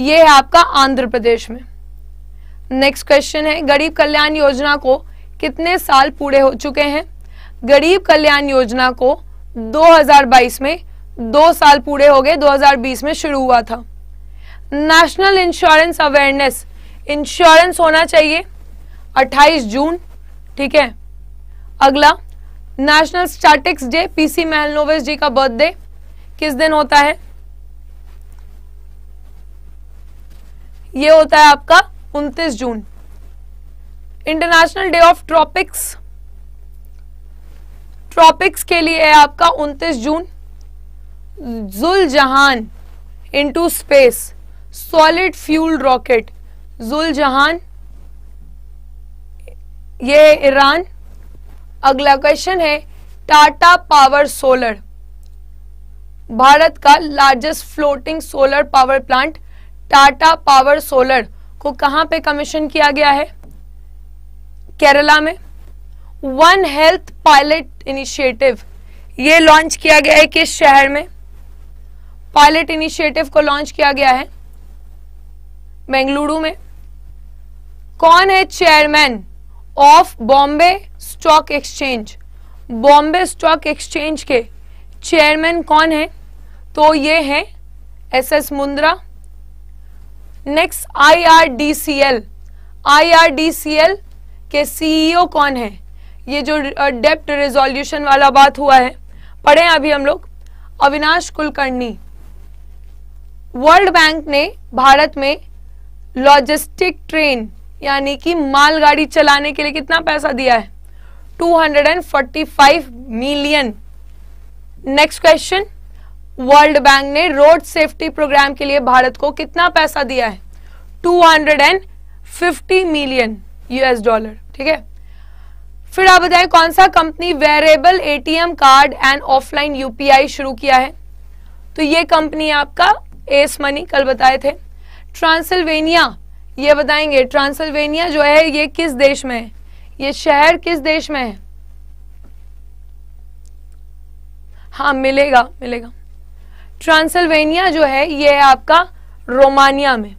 यह है आपका आंध्र प्रदेश में। नेक्स्ट क्वेश्चन है, गरीब कल्याण योजना को कितने साल पूरे हो चुके हैं? गरीब कल्याण योजना को दो हज़ार बाईस में दो साल पूरे हो गए, दो हज़ार बीस में शुरू हुआ था। नेशनल इंश्योरेंस अवेयरनेस, इंश्योरेंस होना चाहिए, अट्ठाईस जून। ठीक है, अगला, national statistics day, PC Mahalanobis ji का बर्थडे किस दिन होता है? ये होता है आपका उनतीस जून। International day of tropics, tropics के लिए है आपका उनतीस जून। Zuljanah into space, solid fuel rocket. Zuljanah, ये ईरान। अगला क्वेश्चन है टाटा पावर सोलर, भारत का largest floating solar power plant. Tata power solar को कहां पे कमीशन किया गया है? केरला में। वन हेल्थ पायलट इनिशिएटिव, ये लॉन्च किया गया है किस शहर में? पायलट इनिशिएटिव को लॉन्च किया गया है बेंगलुरु में। कौन है chairman of Bombay stock exchange? Bombay stock exchange के चेयरमैन कौन है? तो ये है S S Mundra. Next I R D C L, I R D C L के सीईओ कौन है? ये जो डेप्ट रिजोल्यूशन वाला बात हुआ है पढ़े अभी हम लोग, अविनाश कुलकर्णी। वर्ल्ड बैंक ने भारत में लॉजिस्टिक ट्रेन यानी कि मालगाड़ी चलाने के लिए कितना पैसा दिया है? दो सौ पैंतालीस million. Next question, world bank ने रोड सेफ्टी प्रोग्राम के लिए भारत को कितना पैसा दिया है? दो सौ पचास मिलियन यूएस डॉलर। ठीक है, फिर आप बताएं कौन सा company variable ATM card and offline UPI शुरू किया है? तो ये कंपनी आपका एस मनी, कल बताए थे। ट्रांसिल्वेनिया, ये बताएंगे ट्रांसिल्वेनिया जो है ये किस देश में है? ये शहर किस देश में है? हाँ मिलेगा मिलेगा। ट्रांसिल्वेनिया जो है ये है आपका रोमानिया में।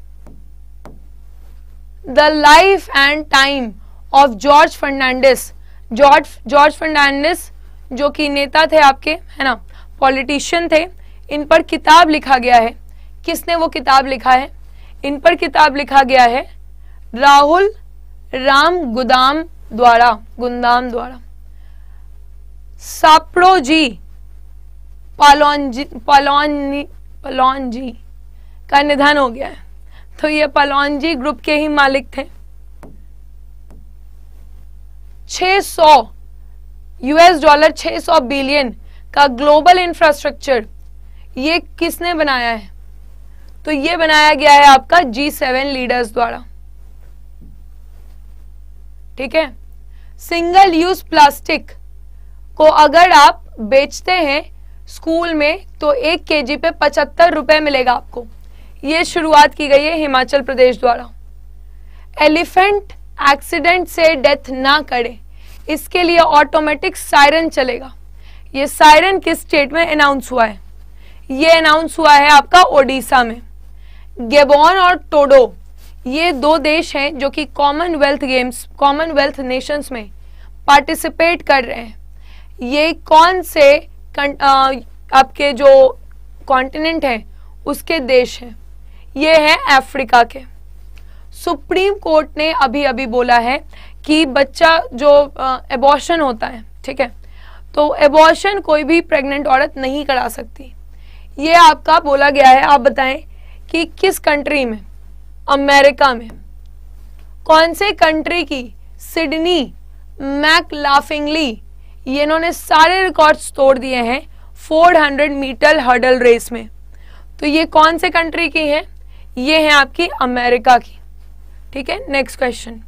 The life and time of George Fernandes, George George Fernandes जो कि नेता थे आपके, है ना, पॉलिटिशियन थे, इन पर किताब लिखा गया है। किसने वो किताब लिखा है? इन पर किताब लिखा गया है राहुल राम गुदाम द्वारा, गुंदाम द्वारा। साप्रोजी पालोनजी पालोनी पालोनजी का निधन हो गया है, तो ये पालोनजी ग्रुप के ही मालिक थे। छह सौ यूएस डॉलर, छह सौ बिलियन का ग्लोबल इंफ्रास्ट्रक्चर ये किसने बनाया है? तो ये बनाया गया है आपका जी सेवन लीडर्स द्वारा। ठीक है, सिंगल यूज प्लास्टिक को अगर आप बेचते हैं स्कूल में तो एक केजी पे पचहत्तर रुपए मिलेगा आपको। ये शुरुआत की गई है हिमाचल प्रदेश द्वारा। एलिफेंट एक्सीडेंट से डेथ ना करे, इसके लिए ऑटोमेटिक सायरन चलेगा। ये सायरन किस स्टेट में अनाउंस हुआ है? ये अनाउंस हुआ है आपका ओडिशा में। गैबॉन और टोडो, ये दो देश हैं जो कि कॉमनवेल्थ गेम्स, कॉमनवेल्थ नेशंस में पार्टिसिपेट कर रहे हैं। ये कौन से आ, आपके जो कॉन्टिनेंट हैं उसके देश हैं? ये हैं अफ्रीका के। सुप्रीम कोर्ट ने अभी अभी बोला है कि बच्चा जो एबॉर्शन होता है, ठीक है, तो एबॉर्शन कोई भी प्रेग्नेंट औरत नहीं करा सकती। ये आपका बोला गया है। आप बताएं कि किस कंट्री में? अमेरिका में। कौन से कंट्री की सिडनी मैकलाफिंगली, ये इन्होंने सारे रिकॉर्ड्स तोड़ दिए हैं चार सौ मीटर हर्डल रेस में। तो ये कौन से कंट्री की है? ये है आपकी अमेरिका की। ठीक है, next question,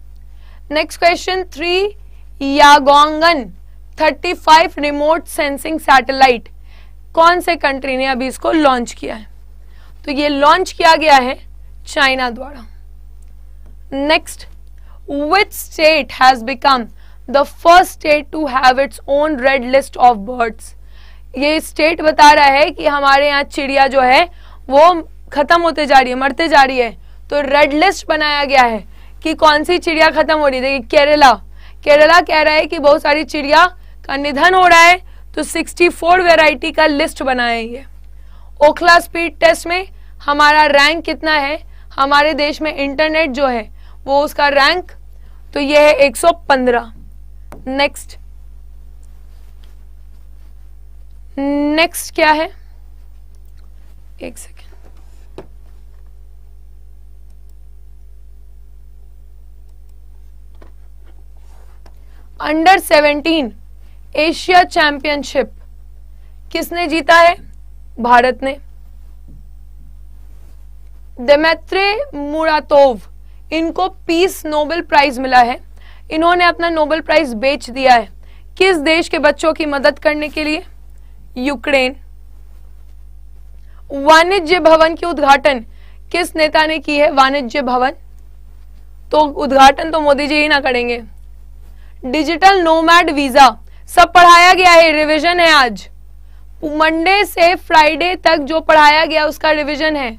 next question three, Yaogan पैंतीस रिमोट सेंसिंग सैटेलाइट कौन से कंट्री ने अभी इसको लॉन्च किया है? तो ये लॉन्च किया गया है चाइना द्वारा। Next, which state has become the first state to have its own red list of birds? ये स्टेट बता रहा है कि हमारे यहाँ चिड़िया जो है वो खत्म होते जा रही है, मरते जा रही है, तो रेड लिस्ट बनाया गया है कि कौन सी चिड़िया खत्म हो रही है। केरला, केरला कह रहा है कि बहुत सारी चिड़िया का निधन हो रहा है, तो चौंसठ वैरायटी का लिस्ट बनाया ये। ओखला स्पीड टेस्ट में हमारा रैंक कितना है? हमारे देश में इंटरनेट जो है वो उसका रैंक, तो ये है एक सौ पंद्रह। नेक्स्ट, नेक्स्ट क्या है, एक second, under seventeen Asia championship किसने जीता है? भारत ने। दिमित्री मुराटोव, इनको पीस नोबेल प्राइज मिला है, इन्होंने अपना नोबेल प्राइज बेच दिया है किस देश के बच्चों की मदद करने के लिए? यूक्रेन। वाणिज्य भवन की उद्घाटन किस नेता ने की है? वाणिज्य भवन, तो उद्घाटन तो मोदी जी ही ना करेंगे। डिजिटल नोमैड वीजा, सब पढ़ाया गया है, रिवीजन है आज, मंडे से फ्राइडे तक जो पढ़ाया गया उसका रिवीजन है।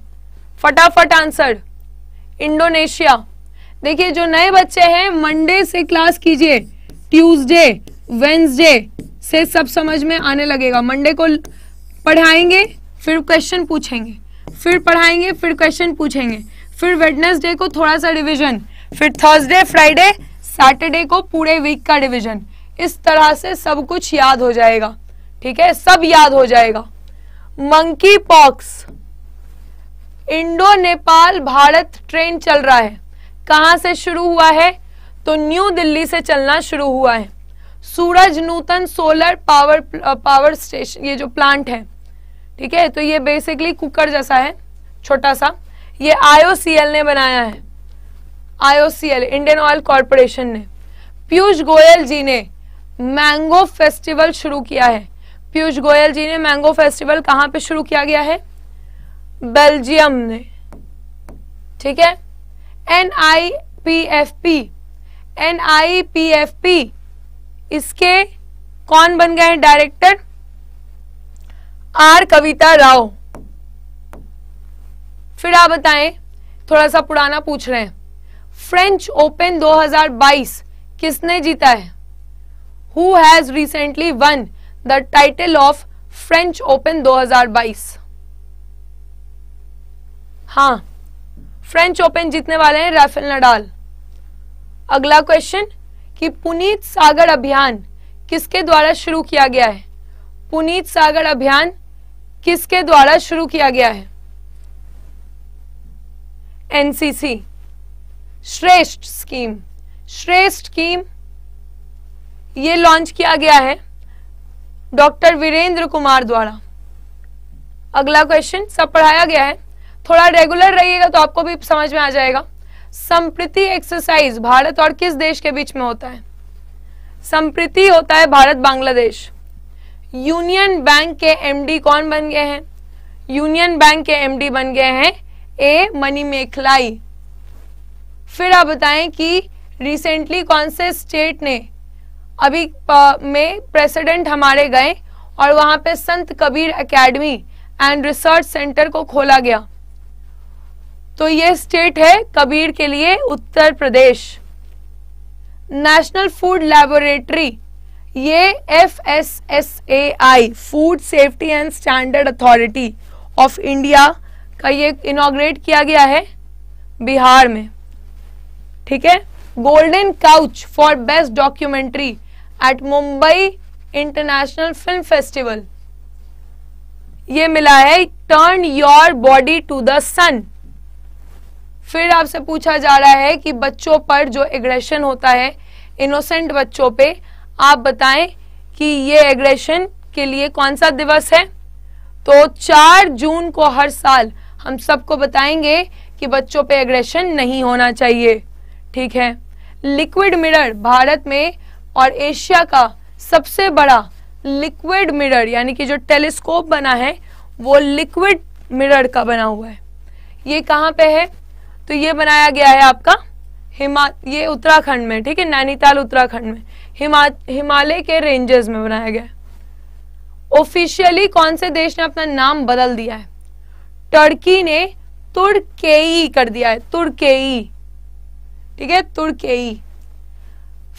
फटाफट आंसर। इंडोनेशिया, देखिए जो नए बच्चे हैं मंडे से क्लास कीजिए, ट्यूसडे वेंसडे से सब समझ में आने लगेगा। मंडे को पढ़ाएंगे फिर क्वेश्चन पूछेंगे, फिर पढ़ाएंगे फिर क्वेश्चन पूछेंगे, फिर वेडनेसडे को थोड़ा सा रिवीजन, फिर थर्सडे फ्राइडे सैटरडे को पूरे वीक का रिवीजन। इस तरह से सब कुछ याद हो जाएगा, ठीक है, सब याद हो जाएगा। Monkey pox, Indo Nepal Bharat train चल रहा है, कहां से शुरू हुआ है? तो न्यू दिल्ली से चलना शुरू हुआ है। Suraj Nutan solar power power station, ये जो प्लांट है, ठीक है, तो ये बेसिकली कुकर जैसा है छोटा सा, ये आई ओ सी एल ने बनाया है। I O C L Indian oil corporation ने। पीयूष गोयल जी ने मैंगो फेस्टिवल शुरू किया है। पीयूष गोयल जी ने मैंगो फेस्टिवल कहाँ पे शुरू किया गया है? बेल्जियम ने, ठीक है। N I P F P, N I P F P इसके कौन बन गए हैं डायरेक्टर? आर कविता राव। फिर आप बताएं, थोड़ा सा पुराना पूछ रहे हैं, फ्रेंच ओपन दो हज़ार बाईस किसने जीता है? Who has recently won the title of French Open दो हज़ार बाईस? हाँ, फ्रेंच ओपन जीतने वाले हैं राफेल नडाल। अगला क्वेश्चन कि पुनीत सागर अभियान किसके द्वारा शुरू किया गया है? पुनीत सागर अभियान किसके द्वारा शुरू किया गया है? N C C. Shreshtha scheme, श्रेष्ठ स्कीम ये लॉन्च किया गया है डॉक्टर वीरेंद्र कुमार द्वारा। अगला क्वेश्चन, सब पढ़ाया गया है, थोड़ा रेगुलर रहिएगा तो आपको भी समझ में आ जाएगा। संप्रीति एक्सरसाइज भारत और किस देश के बीच में होता है? संप्रीति होता है भारत बांग्लादेश। यूनियन बैंक के एमडी कौन बन गए हैं? यूनियन बैंक के एमडी बन गए हैं ए मनी मेखलाई। फिर आप बताएं कि रिसेंटली कौन से स्टेट ने, अभी में प्रेसिडेंट हमारे गए और वहां पे Sant Kabir academy and research centre को खोला गया, तो ये स्टेट है कबीर के लिए Uttar Pradesh. National food laboratory, ये F S S A I food safety and standard authority of India का ये इनॉग्रेट किया गया है बिहार में, ठीक है। Golden couch for best documentary at Mumbai international film festival ये मिला है। Turn your body to the sun. फिर आपसे पूछा जा रहा है कि बच्चों पर जो एग्रेशन होता है, इनोसेंट बच्चों पे, आप बताएं कि ये एग्रेशन के लिए कौन सा दिवस है? तो चार जून को हर साल हम सबको बताएंगे कि बच्चों पे एग्रेशन नहीं होना चाहिए, ठीक है। लिक्विड मिरर, भारत में और एशिया का सबसे बड़ा लिक्विड मिरर यानी कि जो टेलीस्कोप बना है वो लिक्विड मिरर का बना हुआ है। ये कहाँ पे है? तो ये बनाया गया है आपका हिमा ये उत्तराखंड में, ठीक है, नैनीताल उत्तराखंड में, हिमा हिमालय के रेंजेस में बनाया गया है। ऑफिशियली कौन से देश ने अपना नाम बदल दिया है? टर्की ने तुर्केई कर दिया है, तुर्केई, ठीक है, तुर्केई।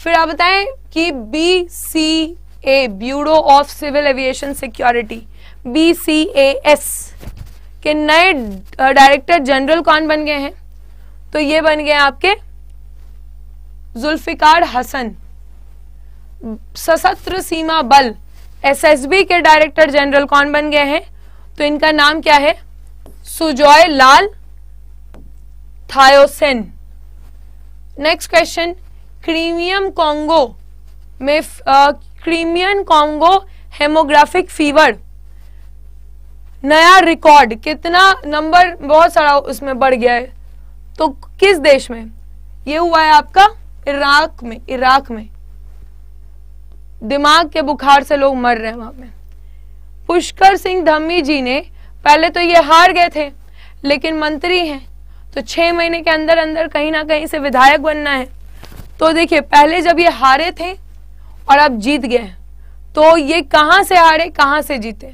फिर आप बताएं कि B C A bureau of civil aviation security, B C A S के नए डायरेक्टर जनरल कौन बन गए हैं? तो ये बन गए आपके Zulfikar Hasan. Sashastra Seema Bal S S B के डायरेक्टर जनरल कौन बन गए हैं? तो इनका नाम क्या है? Sujoy Lal Thaosen. Next question, Crimean Congo में क्रीमियन कॉन्गो हेमोग्राफिक फीवर नया रिकॉर्ड, कितना नंबर बहुत सारा उसमें बढ़ गया है, तो किस देश में ये हुआ है? आपका इराक में। इराक में दिमाग के बुखार से लोग मर रहे हैं वहां पे। पुष्कर सिंह धम्मी जी ने, पहले तो ये हार गए थे लेकिन मंत्री हैं, तो छह महीने के अंदर अंदर कहीं ना कहीं से विधायक बनना है। तो देखिए पहले जब ये हारे थे और अब जीत गए, तो ये कहाँ से हारे कहाँ से जीते?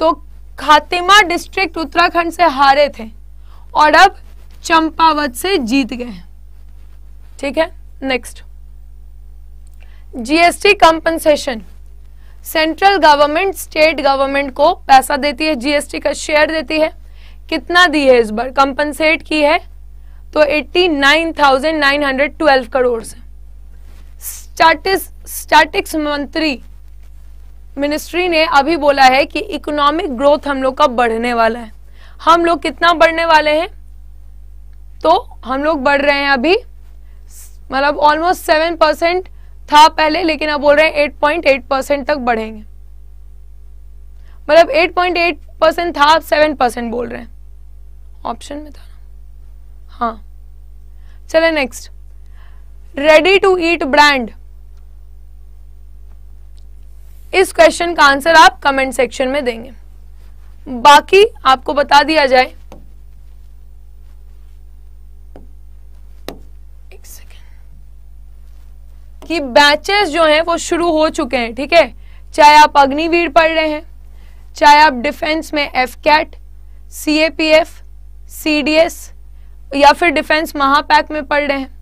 तो खातिमा डिस्ट्रिक्ट उत्तराखंड से हारे थे और अब चंपावत से जीत गए। ठीक है, next GST compensation. Central government state government को पैसा देती है, जीएसटी का शेयर देती है। कितना दी है इस बार कंपनसेट की है? तो eighty nine thousand nine hundred twelve crore से। स्टैटिस स्टैटिक्स मंत्री मिनिस्ट्री ने अभी बोला है कि इकोनॉमिक ग्रोथ हम लोग का बढ़ने वाला है। हम लोग कितना बढ़ने वाले हैं? तो हम लोग बढ़ रहे हैं अभी, मतलब ऑलमोस्ट सेवन परसेंट था पहले, लेकिन अब बोल रहे हैं एट पॉइंट एट परसेंट तक बढ़ेंगे। मतलब एट पॉइंट एट परसेंट था, अब सेवन परसेंट बोल रहे हैं, ऑप्शन में था ना। हाँ चले next, ready to eat brand. इस क्वेश्चन का आंसर आप कमेंट सेक्शन में देंगे, बाकी आपको बता दिया जाए। एक सेकेंड, कि बैचेस जो हैं वो शुरू हो चुके हैं। ठीक है, चाहे आप अग्निवीर पढ़ रहे हैं, चाहे आप डिफेंस में AFCAT, C A P F, C D S या फिर डिफेंस महापैक में पढ़ रहे हैं,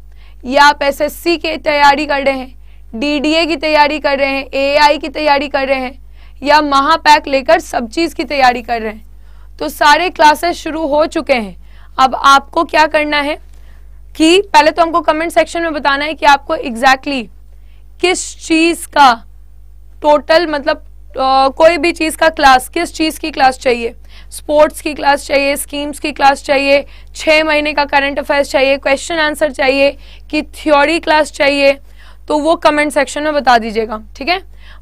या आप एस एस सी की तैयारी कर रहे हैं, डीडीए की तैयारी कर रहे हैं, एआई की तैयारी कर रहे हैं या महापैक लेकर सब चीज की तैयारी कर रहे हैं, तो सारे क्लासेस शुरू हो चुके हैं। अब आपको क्या करना है कि पहले तो हमको कमेंट सेक्शन में बताना है कि आपको एग्जैक्टली किस चीज का टोटल, मतलब आ, कोई भी चीज का क्लास, किस चीज की क्लास चाहिए। स्पोर्ट्स की क्लास चाहिए, स्कीम्स की क्लास चाहिए, छह महीने का करंट अफेयर्स चाहिए, क्वेश्चन आंसर चाहिए कि थ्योरी क्लास चाहिए, तो वो कमेंट सेक्शन में बता दीजिएगा। ठीक है,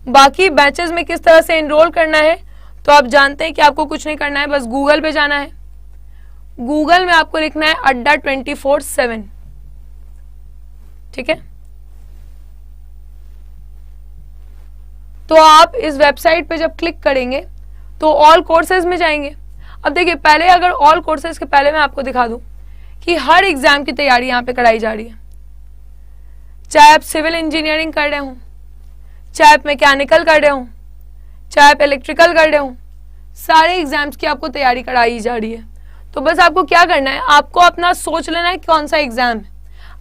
बाकी बैचेस में किस तरह से एनरोल करना है तो आप जानते हैं कि आपको कुछ नहीं करना है, बस गूगल पे जाना है, गूगल में आपको लिखना है अड्डा ट्वेंटी फोर सेवन। ठीक है, तो आप इस वेबसाइट पे जब क्लिक करेंगे तो ऑल कोर्सेज में जाएंगे। अब देखिए पहले, अगर ऑल कोर्सेज के पहले मैं आपको दिखा दूं कि हर एग्जाम की तैयारी यहाँ पे कराई जा रही है। चाहे आप सिविल इंजीनियरिंग कर रहे हो, चाहे आप मैकेनिकल कर रहे हो, चाहे आप इलेक्ट्रिकल कर रहे हो, सारे एग्जाम्स की आपको तैयारी कराई जा रही है। तो बस आपको क्या करना है, आपको अपना सोच लेना है कौन सा एग्जाम है।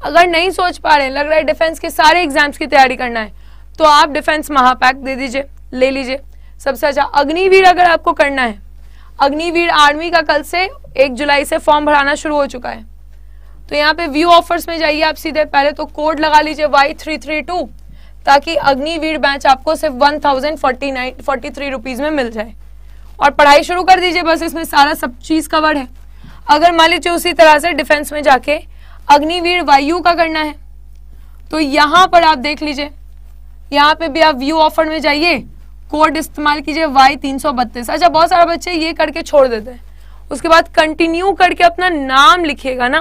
अगर नहीं सोच पा रहे हैं, लग रहा है डिफेंस के सारे एग्जाम्स की तैयारी करना है, तो आप डिफेंस महापैक दे दीजिए, ले लीजिए, सबसे अच्छा। अग्निवीर अगर आपको करना है, अग्निवीर आर्मी का कल से एक जुलाई से फॉर्म भराना शुरू हो चुका है, तो यहाँ पे व्यू ऑफर्स में जाइए आप सीधे, पहले तो कोड लगा लीजिए वाई थ्री थ्री टू, ताकि अग्निवीर बैच आपको सिर्फ one thousand forty nine forty three rupees में मिल जाए और पढ़ाई शुरू कर दीजिए। बस इसमें सारा सब चीज कवर है। अगर मान लीजिए उसी तरह से डिफेंस में जाके अग्निवीर वायु का करना है, तो यहाँ पर आप देख लीजिए, यहाँ पे भी आप व्यू ऑफर में जाइए, कोड इस्तेमाल कीजिए वाई तीन सौ बत्तीस। अच्छा, बहुत सारे बच्चे ये करके छोड़ देते हैं, उसके बाद कंटिन्यू करके अपना नाम लिखिएगा ना,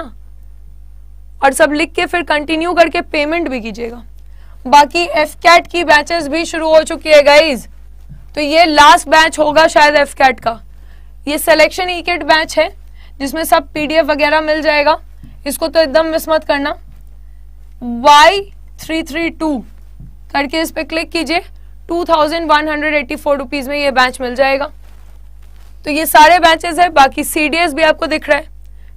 और सब लिख के फिर कंटिन्यू करके पेमेंट भी कीजिएगा। बाकी एफ कैट की बैचेस भी शुरू हो चुकी है गाइज, तो ये लास्ट बैच होगा शायद एफ कैट का। ये सिलेक्शन ई कैट बैच है जिसमें सब पीडीएफ वगैरह मिल जाएगा, इसको तो एकदम मिस मत करना। वाई थ्री थ्री टू करके इस पर क्लिक कीजिए, two thousand one hundred eighty four rupees में ये बैच मिल जाएगा। तो ये सारे बैचेस है। बाकी सी डी एस भी आपको दिख रहा है,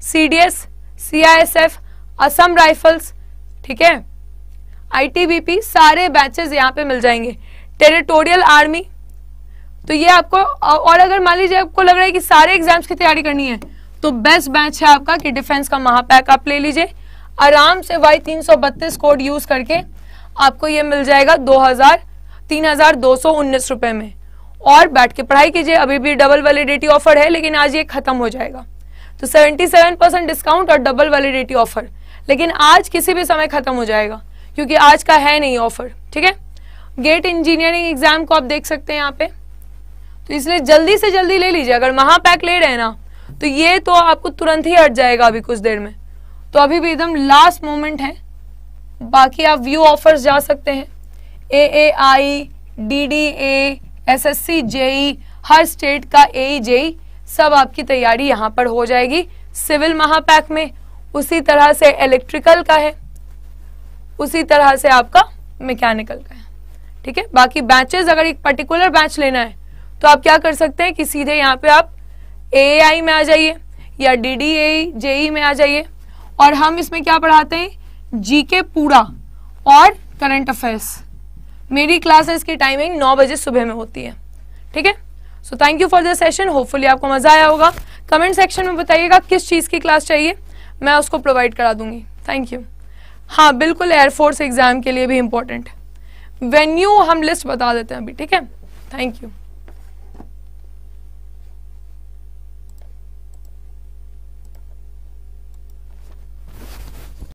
C D S, C I S F, Assam rifles, ठीक है, आईटीबीपी, सारे बैचेस यहाँ पे मिल जाएंगे। टेरिटोरियल आर्मी, तो ये आपको, और अगर मान लीजिए आपको लग रहा है कि सारे एग्जाम्स की तैयारी करनी है, तो बेस्ट बैच है आपका कि डिफेंस का महापैक आप ले लीजिए आराम से। वाई तीन सौ बत्तीस कोड यूज करके आपको ये मिल जाएगा दो हजार तीन हजार दो सौ उन्नीस रुपए में, और बैठ के पढ़ाई कीजिए। अभी भी डबल वैलिडिटी ऑफर है, लेकिन आज ये खत्म हो जाएगा, तो सेवेंटी सेवन परसेंट डिस्काउंट और डबल वैलिडिटी ऑफर, लेकिन आज किसी भी समय खत्म हो जाएगा क्योंकि आज का है नहीं ऑफर। ठीक है, गेट इंजीनियरिंग एग्जाम को आप देख सकते हैं यहाँ पे, तो इसलिए जल्दी से जल्दी ले लीजिए। अगर महापैक ले रहे हैं ना तो ये तो आपको तुरंत ही हट जाएगा अभी कुछ देर में, तो अभी भी एकदम लास्ट मोमेंट है। बाकी आप व्यू ऑफर्स जा सकते हैं, A A I, D D A, S S C JE, हर स्टेट का ए जेई, सब आपकी तैयारी यहाँ पर हो जाएगी। सिविल महापैक में उसी तरह से इलेक्ट्रिकल का है, उसी तरह से आपका मैकेनिकल का है, ठीक है। बाकी बैचेस, अगर एक पर्टिकुलर बैच लेना है तो आप क्या कर सकते हैं कि सीधे यहाँ पे आप एआई में आ जाइए या डी डी ए जेई में आ जाइए, और हम इसमें क्या पढ़ाते हैं, जीके पूरा और करंट अफेयर्स। मेरी क्लासेस की टाइमिंग नौ बजे सुबह में होती है, ठीक है। So thank you for the session, hopefully आपको मजा आया होगा। कमेंट सेक्शन में बताइएगा किस चीज़ की क्लास चाहिए, मैं उसको प्रोवाइड करा दूंगी। Thank you. हाँ बिल्कुल, एयरफोर्स एग्जाम के लिए भी इम्पोर्टेंट है। वेन्यू हम लिस्ट बता देते हैं अभी, ठीक है। Thank you.